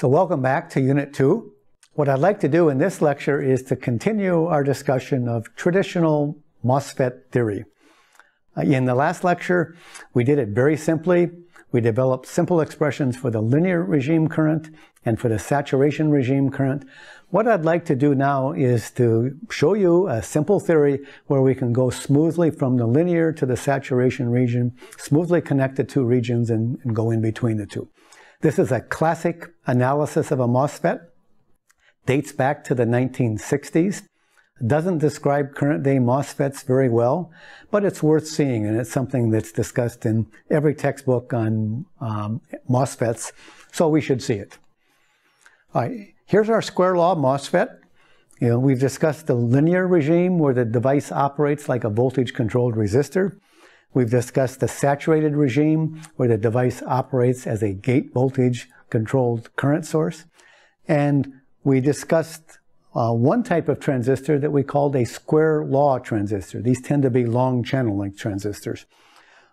So welcome back to Unit 2. What I'd like to do in this lecture is to continue our discussion of traditional MOSFET theory. In the last lecture, we did it very simply. We developed simple expressions for the linear regime current and for the saturation regime current. What I'd like to do now is to show you a simple theory where we can go smoothly from the linear to the saturation region, smoothly connect the two regions and go in between the two. This is a classic analysis of a MOSFET, dates back to the 1960s, doesn't describe current day MOSFETs very well, but it's worth seeing, and it's something that's discussed in every textbook on MOSFETs, so we should see it. All right, here's our square law MOSFET. You know, we've discussed the linear regime where the device operates like a voltage-controlled resistor. We've discussed the saturated regime where the device operates as a gate voltage-controlled current source. And we discussed one type of transistor that we called a square law transistor. These tend to be long channel length transistors,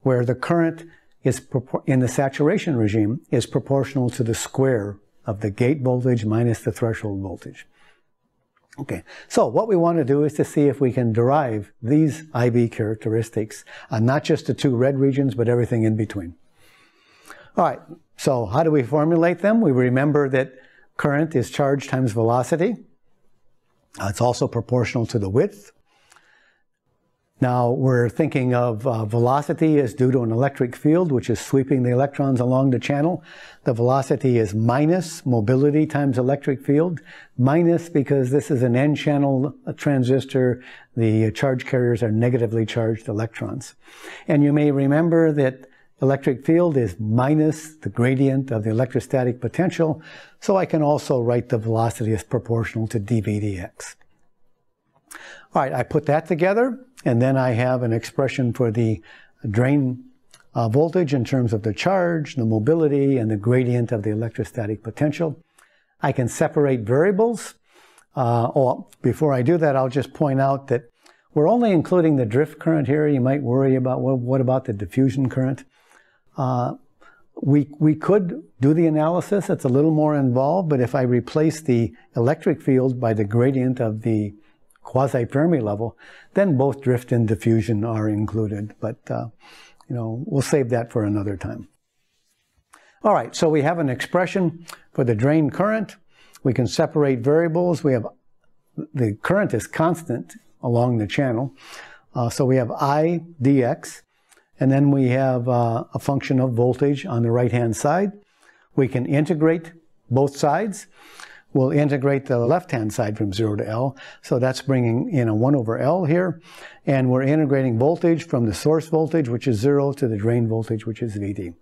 where the current is in the saturation regime is proportional to the square of the gate voltage minus the threshold voltage. Okay, so what we want to do is to see if we can derive these IB characteristics on not just the two red regions, but everything in between. All right, so how do we formulate them? We remember that current is charge times velocity. It's also proportional to the width. Now we're thinking of velocity as due to an electric field, which is sweeping the electrons along the channel. The velocity is minus mobility times electric field. Minus because this is an n-channel transistor, the charge carriers are negatively charged electrons. And you may remember that electric field is minus the gradient of the electrostatic potential, so I can also write the velocity as proportional to dV/dx. All right, I put that together, and then I have an expression for the drain voltage in terms of the charge, the mobility, and the gradient of the electrostatic potential. I can separate variables. Oh, before I do that, I'll just point out that we're only including the drift current here. You might worry about, well, what about the diffusion current? We could do the analysis. It's a little more involved, but if I replace the electric field by the gradient of the Quasi Fermi level, then both drift and diffusion are included. But you know, we'll save that for another time. All right, so we have an expression for the drain current. We can separate variables. We have the current is constant along the channel, so we have I dx. And then we have a function of voltage on the right-hand side. We can integrate both sides. We'll integrate the left-hand side from 0 to L. So that's bringing in a 1 over L here. And we're integrating voltage from the source voltage, which is 0, to the drain voltage, which is VD.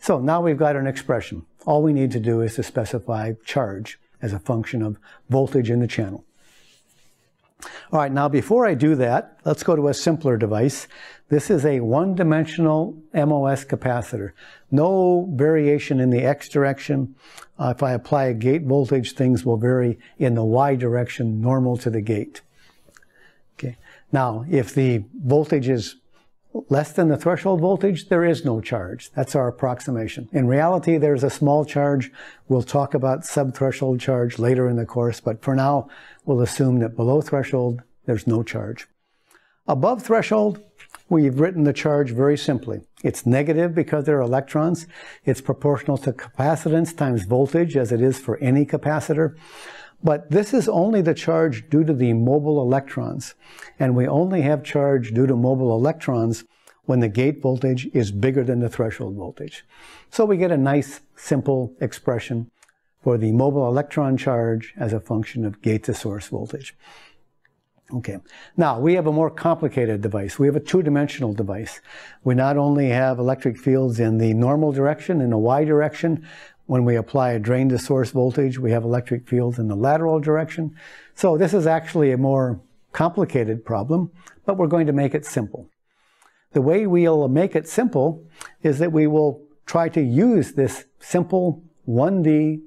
So now we've got an expression. All we need to do is to specify charge as a function of voltage in the channel. All right, now before I do that, let's go to a simpler device. This is a one-dimensional MOS capacitor. No variation in the X direction. If I apply a gate voltage, things will vary in the Y direction, normal to the gate. Okay. Now, if the voltage is less than the threshold voltage, there is no charge. That's our approximation. In reality, there's a small charge. We'll talk about subthreshold charge later in the course, but for now, we'll assume that below threshold, there's no charge. Above threshold, we've written the charge very simply. It's negative because there are electrons. It's proportional to capacitance times voltage, as it is for any capacitor. But this is only the charge due to the mobile electrons. And we only have charge due to mobile electrons when the gate voltage is bigger than the threshold voltage. So we get a nice, simple expression for the mobile electron charge as a function of gate to source voltage. Okay, now we have a more complicated device. We have a two-dimensional device. We not only have electric fields in the normal direction, in the Y direction. When we apply a drain to source voltage, we have electric fields in the lateral direction. So this is actually a more complicated problem, but we're going to make it simple. The way we'll make it simple is that we will try to use this simple 1D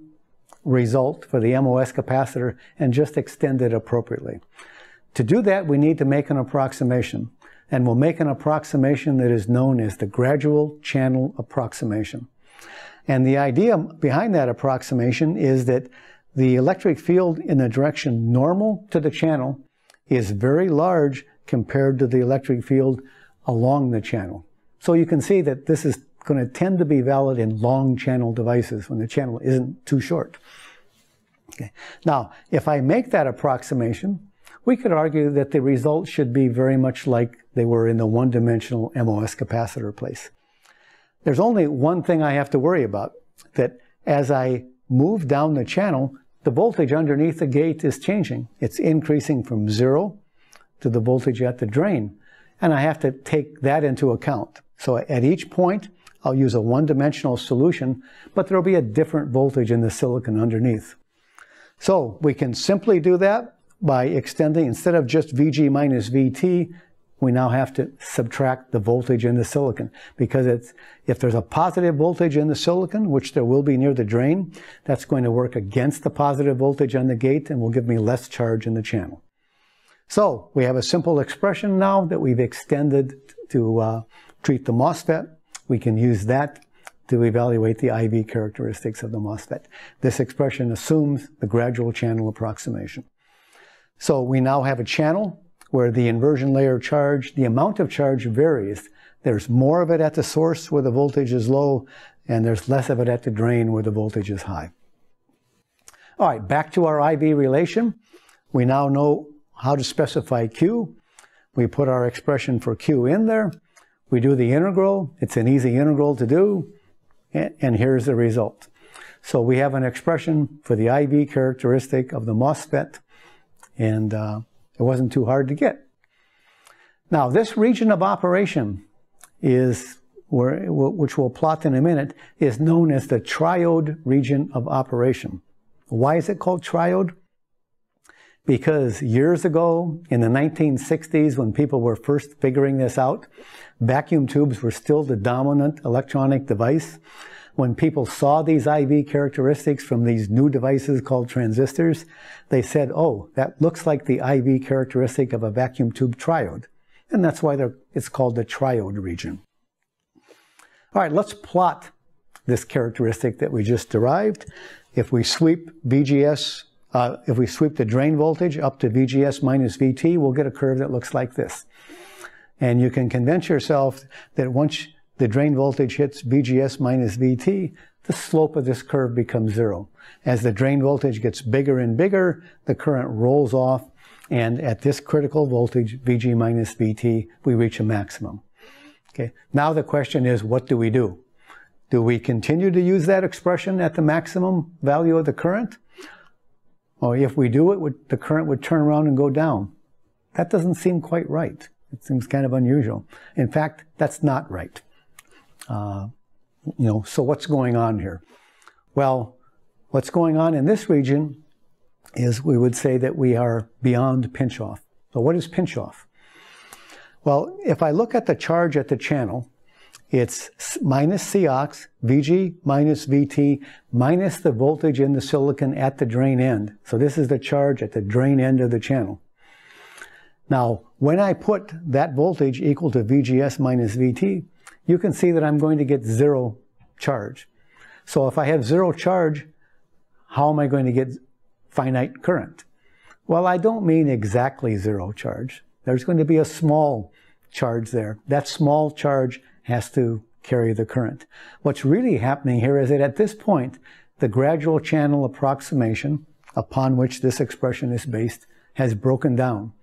result for the MOS capacitor and just extend it appropriately. To do that, we need to make an approximation, and we'll make an approximation that is known as the gradual channel approximation. And the idea behind that approximation is that the electric field in the direction normal to the channel is very large compared to the electric field along the channel. So you can see that this is going to tend to be valid in long channel devices when the channel isn't too short. Okay. Now, if I make that approximation, we could argue that the results should be very much like they were in the one-dimensional MOS capacitor place. There's only one thing I have to worry about, that as I move down the channel, the voltage underneath the gate is changing. It's increasing from zero to the voltage at the drain, and I have to take that into account. So at each point, I'll use a one-dimensional solution, but there'll be a different voltage in the silicon underneath. So we can simply do that by extending, instead of just VG minus VT, we now have to subtract the voltage in the silicon, because if there's a positive voltage in the silicon, which there will be near the drain, that's going to work against the positive voltage on the gate and will give me less charge in the channel. So we have a simple expression now that we've extended to treat the MOSFET. We can use that to evaluate the IV characteristics of the MOSFET. This expression assumes the gradual channel approximation. So we now have a channel where the inversion layer charge, the amount of charge varies. There's more of it at the source where the voltage is low, and there's less of it at the drain where the voltage is high. All right, back to our IV relation. We now know how to specify Q. We put our expression for Q in there. We do the integral. It's an easy integral to do. And here's the result. So we have an expression for the IV characteristic of the MOSFET, and it wasn't too hard to get. Now, this region of operation, which we'll plot in a minute, is known as the triode region of operation. Why is it called triode? Because years ago, in the 1960s, when people were first figuring this out, vacuum tubes were still the dominant electronic device. When people saw these IV characteristics from these new devices called transistors, they said, oh, that looks like the IV characteristic of a vacuum tube triode. And that's why it's called the triode region. All right, let's plot this characteristic that we just derived. If we sweep the drain voltage up to VGS minus VT, we'll get a curve that looks like this. And you can convince yourself that once the drain voltage hits VGS minus VT, the slope of this curve becomes zero. As the drain voltage gets bigger and bigger, the current rolls off, and at this critical voltage, VG minus VT, we reach a maximum. Okay. Now the question is, what do we do? Do we continue to use that expression at the maximum value of the current? Or if we do it, the current would turn around and go down. That doesn't seem quite right. It seems kind of unusual. In fact, that's not right. So what's going on here? Well, what's going on in this region is we would say that we are beyond pinch-off. So what is pinch-off? Well, if I look at the charge at the channel, it's minus Cox, VG minus VT, minus the voltage in the silicon at the drain end. So this is the charge at the drain end of the channel. Now, when I put that voltage equal to VGS minus VT, you can see that I'm going to get zero charge. So if I have zero charge, how am I going to get finite current? Well, I don't mean exactly zero charge. There's going to be a small charge there. That small charge has to carry the current. What's really happening here is that at this point, the gradual channel approximation upon which this expression is based has broken down.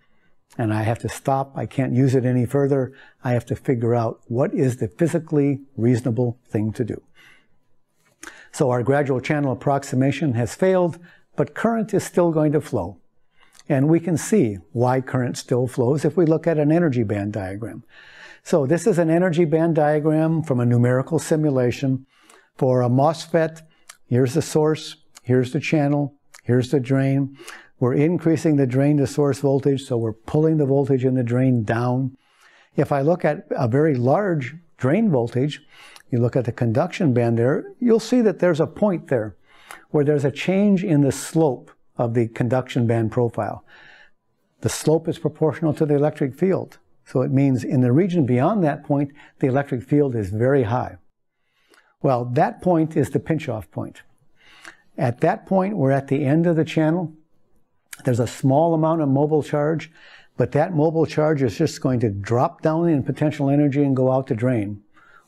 And I have to stop. I can't use it any further. I have to figure out what is the physically reasonable thing to do. So our gradual channel approximation has failed, but current is still going to flow. And we can see why current still flows if we look at an energy band diagram. So this is an energy band diagram from a numerical simulation for a MOSFET. Here's the source, here's the channel, here's the drain. We're increasing the drain to source voltage, so we're pulling the voltage in the drain down. If I look at a very large drain voltage, you look at the conduction band there, you'll see that there's a point there where there's a change in the slope of the conduction band profile. The slope is proportional to the electric field. So it means in the region beyond that point, the electric field is very high. Well, that point is the pinch-off point. At that point, we're at the end of the channel. There's a small amount of mobile charge, but that mobile charge is just going to drop down in potential energy and go out the drain.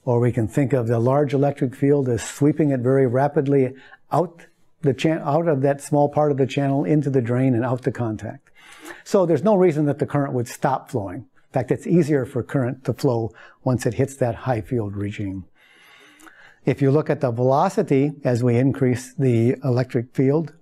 Or we can think of the large electric field as sweeping it very rapidly out of that small part of the channel into the drain and out the contact. So there's no reason that the current would stop flowing. In fact, it's easier for current to flow once it hits that high field regime. If you look at the velocity as we increase the electric field,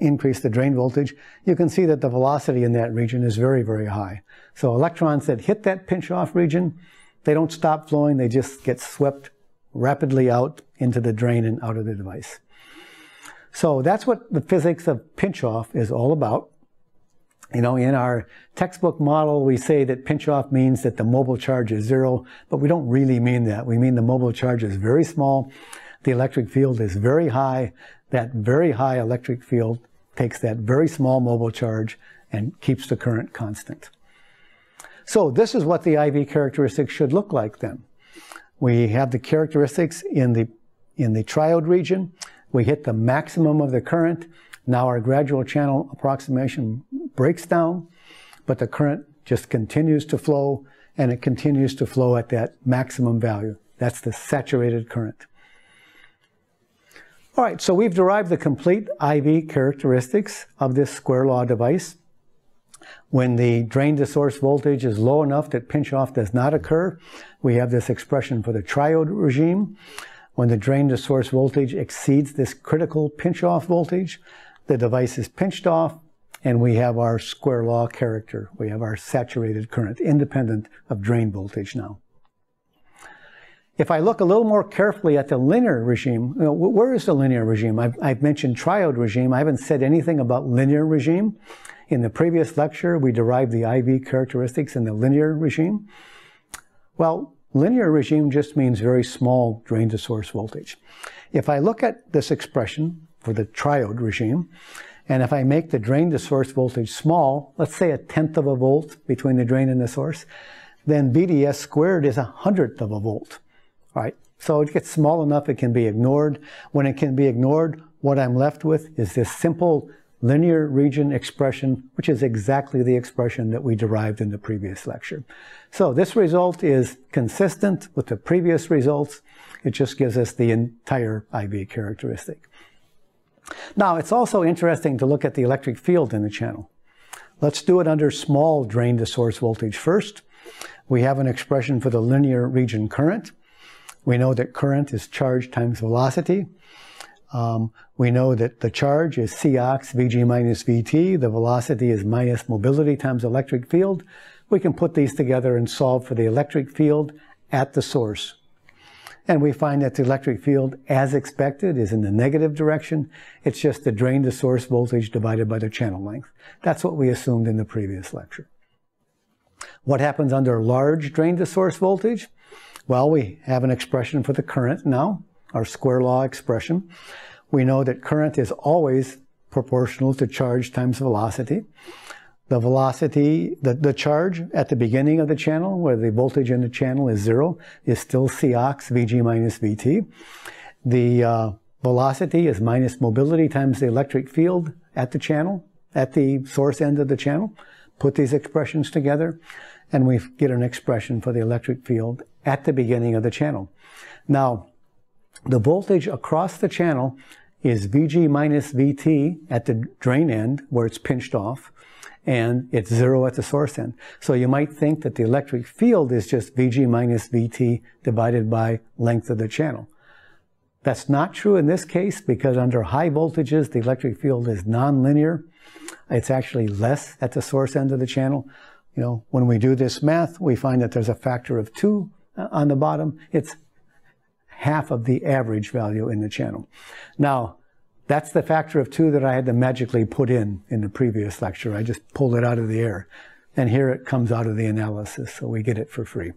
increase the drain voltage, you can see that the velocity in that region is very, very high. So electrons that hit that pinch-off region, they don't stop flowing, they just get swept rapidly out into the drain and out of the device. So that's what the physics of pinch-off is all about. You know, in our textbook model, we say that pinch-off means that the mobile charge is zero, but we don't really mean that. We mean the mobile charge is very small, the electric field is very high, that very high electric field takes that very small mobile charge and keeps the current constant. So this is what the IV characteristics should look like then. We have the characteristics in the triode region. We hit the maximum of the current. Now our gradual channel approximation breaks down, but the current just continues to flow, and it continues to flow at that maximum value. That's the saturated current. All right, so we've derived the complete IV characteristics of this square law device. When the drain to source voltage is low enough that pinch-off does not occur, we have this expression for the triode regime. When the drain to source voltage exceeds this critical pinch-off voltage, the device is pinched off, and we have our square law character. We have our saturated current, independent of drain voltage now. If I look a little more carefully at the linear regime, you know, where is the linear regime? I've mentioned triode regime. I haven't said anything about linear regime. In the previous lecture, we derived the IV characteristics in the linear regime. Well, linear regime just means very small drain to source voltage. If I look at this expression for the triode regime, and if I make the drain to source voltage small, let's say 1/10 of a volt between the drain and the source, then VDS squared is 100th of a volt. All right, so it gets small enough it can be ignored. When it can be ignored, what I'm left with is this simple linear region expression, which is exactly the expression that we derived in the previous lecture. So this result is consistent with the previous results. It just gives us the entire IV characteristic. Now, it's also interesting to look at the electric field in the channel. Let's do it under small drain to source voltage first. We have an expression for the linear region current. We know that current is charge times velocity. We know that the charge is Cox VG minus VT. The velocity is minus mobility times electric field. We can put these together and solve for the electric field at the source. And we find that the electric field, as expected, is in the negative direction. It's just the drain to source voltage divided by the channel length. That's what we assumed in the previous lecture. What happens under large drain to source voltage? Well, we have an expression for the current now, our square law expression. We know that current is always proportional to charge times velocity. The velocity, the charge at the beginning of the channel, where the voltage in the channel is zero, is still Cox VG minus VT. The velocity is minus mobility times the electric field at the channel, at the source end of the channel. Put these expressions together, and we get an expression for the electric field at the beginning of the channel. Now, the voltage across the channel is VG minus VT at the drain end, where it's pinched off, and it's zero at the source end. So you might think that the electric field is just VG minus VT divided by length of the channel. That's not true in this case, because under high voltages, the electric field is nonlinear. It's actually less at the source end of the channel. You know, when we do this math, we find that there's a factor of 2 on the bottom. It's half of the average value in the channel. Now, that's the factor of 2 that I had to magically put in the previous lecture. I just pulled it out of the air. And here it comes out of the analysis, so we get it for free.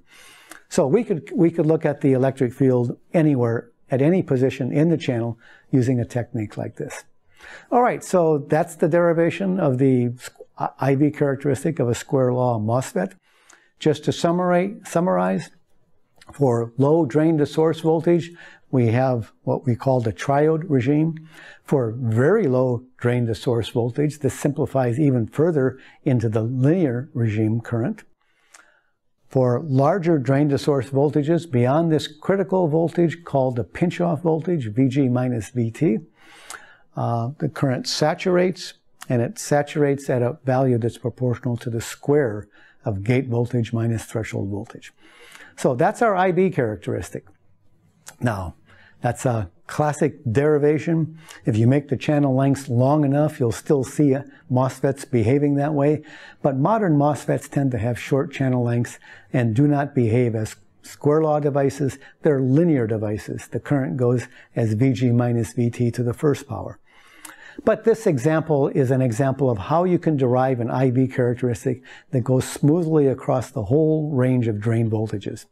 So we could look at the electric field anywhere, at any position in the channel, using a technique like this. All right, so that's the derivation of the IV characteristic of a square law MOSFET. Just to summarize, for low drain to source voltage, we have what we call the triode regime for very low drain to source voltage. This simplifies even further into the linear regime current. For larger drain to source voltages beyond this critical voltage called the pinch-off voltage, VG minus VT, the current saturates, and it saturates at a value that's proportional to the square of gate voltage minus threshold voltage. So that's our IB characteristic. Now, that's a classic derivation. If you make the channel lengths long enough, you'll still see MOSFETs behaving that way. But modern MOSFETs tend to have short channel lengths and do not behave as square law devices. They're linear devices. The current goes as VG minus VT to the first power. But this example is an example of how you can derive an IB characteristic that goes smoothly across the whole range of drain voltages.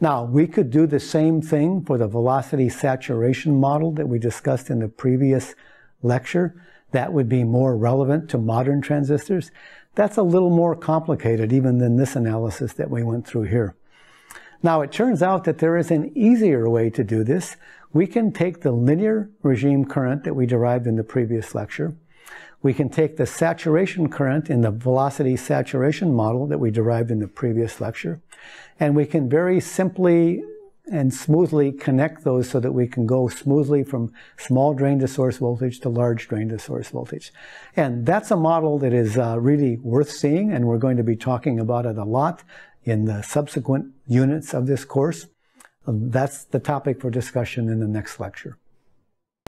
Now, we could do the same thing for the velocity saturation model that we discussed in the previous lecture. That would be more relevant to modern transistors. That's a little more complicated even than this analysis that we went through here. Now, it turns out that there is an easier way to do this. We can take the linear regime current that we derived in the previous lecture. We can take the saturation current in the velocity saturation model that we derived in the previous lecture. And we can very simply and smoothly connect those so that we can go smoothly from small drain to source voltage to large drain to source voltage. And that's a model that is really worth seeing, and we're going to be talking about it a lot in the subsequent units of this course. That's the topic for discussion in the next lecture.